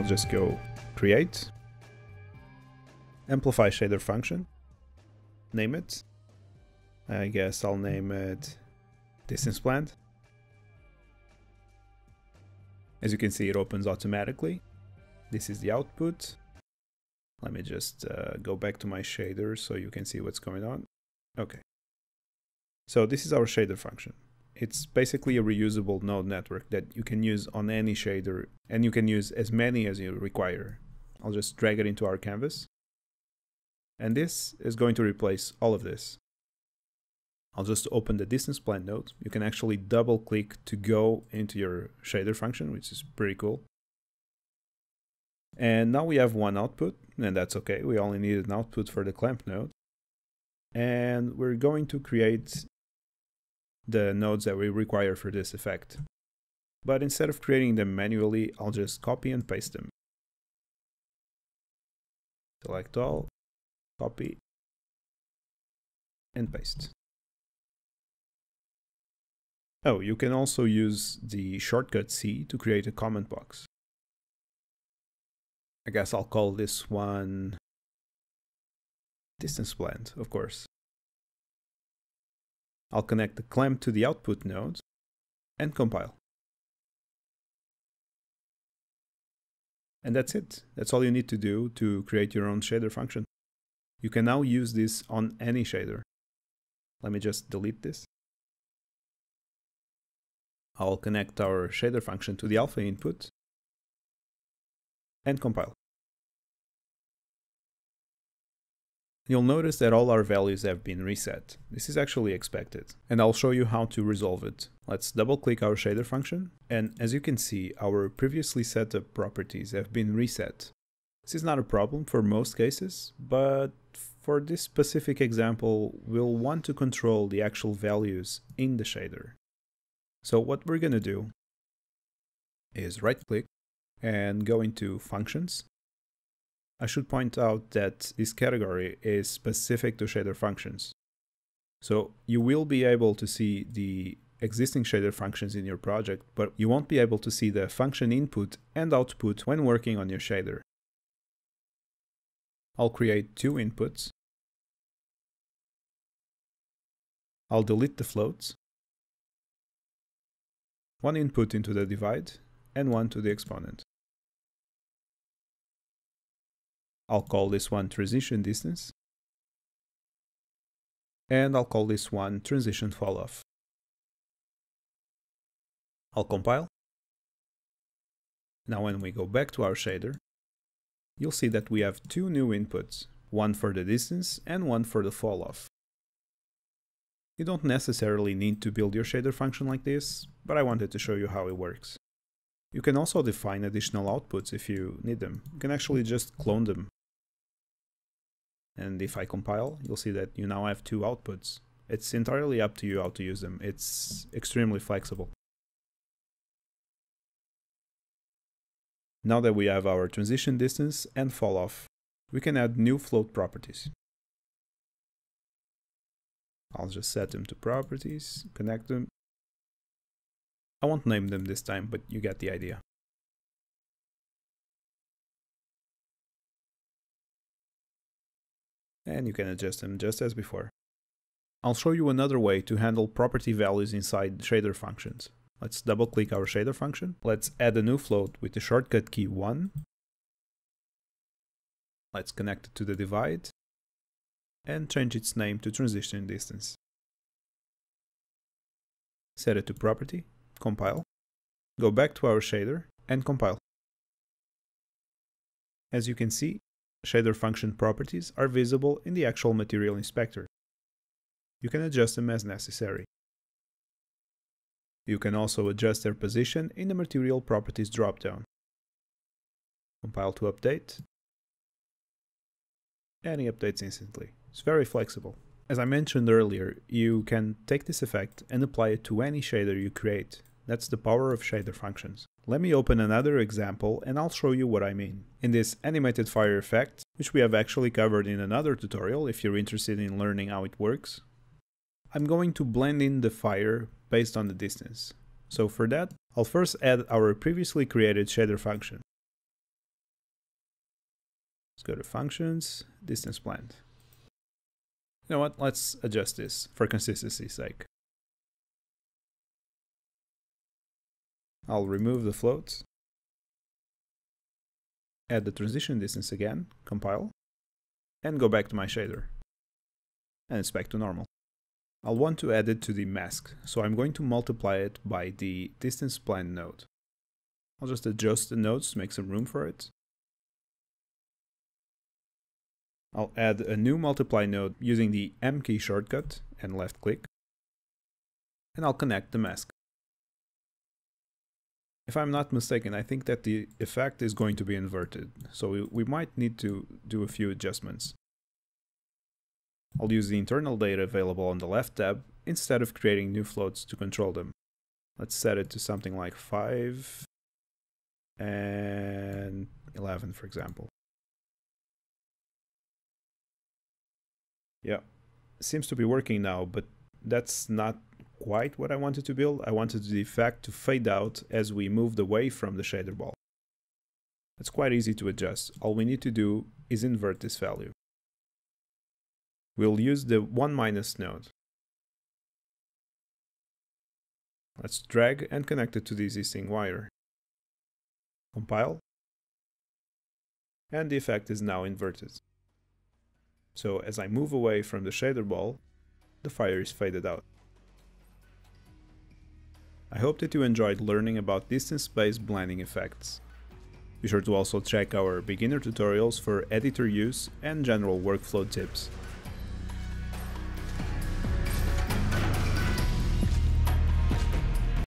We'll just go create, Amplify Shader function, name it. I guess I'll name it distance blend. As you can see, it opens automatically. This is the output. Let me just go back to my shader so you can see what's going on. Okay. So this is our shader function. It's basically a reusable node network that you can use on any shader, and you can use as many as you require. I'll just drag it into our canvas. And this is going to replace all of this. I'll just open the distance plane node. You can actually double click to go into your shader function, which is pretty cool. And now we have one output, and that's okay. We only need an output for the clamp node. And we're going to create the nodes that we require for this effect. But instead of creating them manually, I'll just copy and paste them. Select all, copy, and paste. Oh, you can also use the shortcut C to create a comment box. I guess I'll call this one distance blend, of course. I'll connect the clamp to the output node and compile. And that's it. That's all you need to do to create your own shader function. You can now use this on any shader. Let me just delete this. I'll connect our shader function to the alpha input and compile. You'll notice that all our values have been reset. This is actually expected, and I'll show you how to resolve it. Let's double click our shader function, and as you can see, our previously set up properties have been reset. This is not a problem for most cases, but for this specific example, we'll want to control the actual values in the shader. So what we're going to do is right click and go into functions. I should point out that this category is specific to shader functions. So you will be able to see the existing shader functions in your project, but you won't be able to see the function input and output when working on your shader. I'll create two inputs. I'll delete the floats. One input into the divide and one to the exponent. I'll call this one transition distance, and I'll call this one transition falloff. I'll compile. Now when we go back to our shader, you'll see that we have two new inputs, one for the distance and one for the falloff. You don't necessarily need to build your shader function like this, but I wanted to show you how it works. You can also define additional outputs if you need them. You can actually just clone them. And if I compile, you'll see that you now have two outputs. It's entirely up to you how to use them. It's extremely flexible. Now that we have our transition distance and falloff, we can add new float properties. I'll just set them to properties, connect them. I won't name them this time, but you get the idea. And you can adjust them just as before. I'll show you another way to handle property values inside shader functions. Let's double click our shader function. Let's add a new float with the shortcut key 1. Let's connect it to the divide and change its name to transition distance. Set it to property. Compile, go back to our shader and compile. As you can see, shader function properties are visible in the actual material inspector. You can adjust them as necessary. You can also adjust their position in the material properties dropdown. Compile to update, and it updates instantly. It's very flexible. As I mentioned earlier, you can take this effect and apply it to any shader you create. That's the power of shader functions. Let me open another example and I'll show you what I mean. In this animated fire effect, which we have actually covered in another tutorial if you're interested in learning how it works, I'm going to blend in the fire based on the distance. So for that, I'll first add our previously created shader function. Let's go to functions, distance blend. You know what? Let's adjust this for consistency's sake. I'll remove the floats. Add the transition distance again, compile, and go back to my shader. And it's back to normal. I'll want to add it to the mask, so I'm going to multiply it by the distance plane node. I'll just adjust the nodes to make some room for it. I'll add a new multiply node using the M key shortcut and left click, and I'll connect the mask. If I'm not mistaken, I think that the effect is going to be inverted, so we might need to do a few adjustments. I'll use the internal data available on the left tab instead of creating new floats to control them. Let's set it to something like 5 and 11, for example. Yeah, seems to be working now, but that's not quite what I wanted to build. I wanted the effect to fade out as we moved away from the shader ball. That's quite easy to adjust. All we need to do is invert this value. We'll use the one minus node. Let's drag and connect it to the existing wire. Compile. And the effect is now inverted. So as I move away from the shader ball, the fire is faded out. I hope that you enjoyed learning about distance-based blending effects. Be sure to also check our beginner tutorials for editor use and general workflow tips.